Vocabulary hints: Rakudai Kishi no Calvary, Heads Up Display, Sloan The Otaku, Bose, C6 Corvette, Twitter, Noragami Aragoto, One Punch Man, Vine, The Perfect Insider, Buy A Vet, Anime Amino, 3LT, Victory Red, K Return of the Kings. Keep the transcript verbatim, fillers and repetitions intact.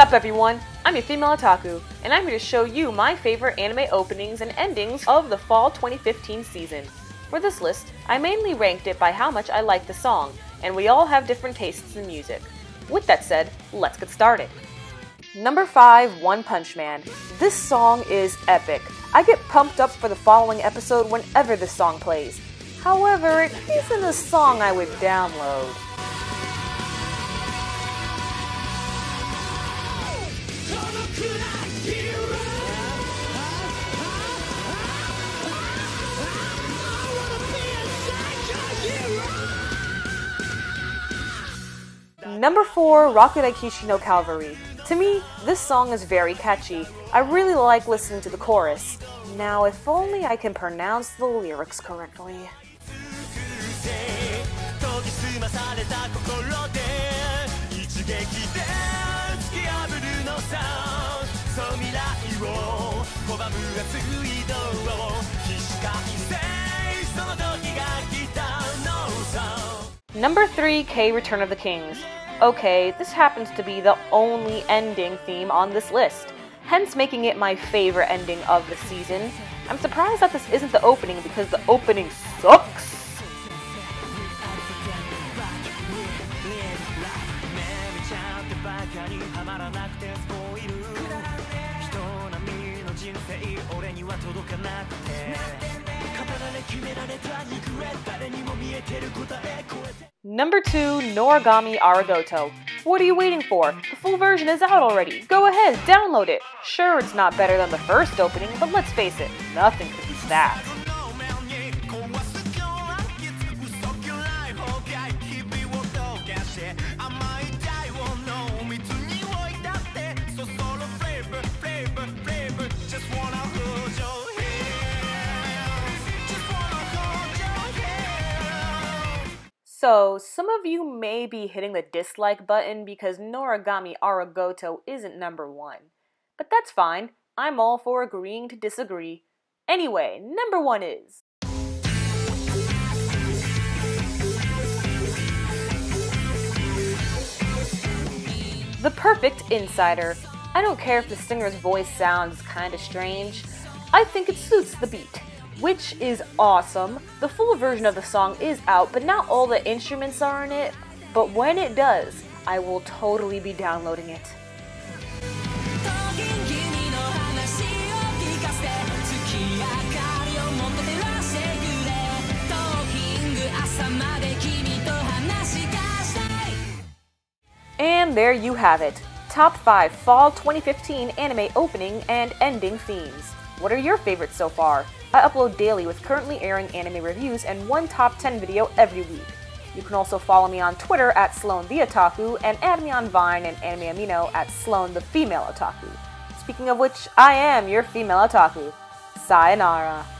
up, everyone? I'm your female otaku, and I'm here to show you my favorite anime openings and endings of the fall twenty fifteen season. For this list, I mainly ranked it by how much I like the song, and we all have different tastes in music. With that said, let's get started. Number five, One Punch Man. This song is epic. I get pumped up for the following episode whenever this song plays. However, it isn't a song I would download. Number four, Rakudai Kishi no Calvary. To me, this song is very catchy. I really like listening to the chorus. Now, if only I can pronounce the lyrics correctly. Number three, K Return of the Kings. Okay, this happens to be the only ending theme on this list, hence making it my favorite ending of the season. I'm surprised that this isn't the opening because the opening sucks. Number two, Noragami Aragoto. What are you waiting for? The full version is out already. Go ahead, download it. Sure, it's not better than the first opening, but let's face it, nothing could beat that. So, some of you may be hitting the dislike button because Noragami Aragoto isn't number one. But that's fine, I'm all for agreeing to disagree. Anyway, number one is... The Perfect Insider. I don't care if the singer's voice sounds kinda strange, I think it suits the beat, which is awesome. The full version of the song is out, but not all the instruments are in it. But when it does, I will totally be downloading it. And there you have it. Top five Fall twenty fifteen Anime Opening and Ending Themes. What are your favorites so far? I upload daily with currently airing anime reviews and one top ten video every week. You can also follow me on Twitter at Sloan The Otaku and add me on Vine and Anime Amino at Sloan the Female Otaku. Speaking of which, I am your female otaku. Sayonara.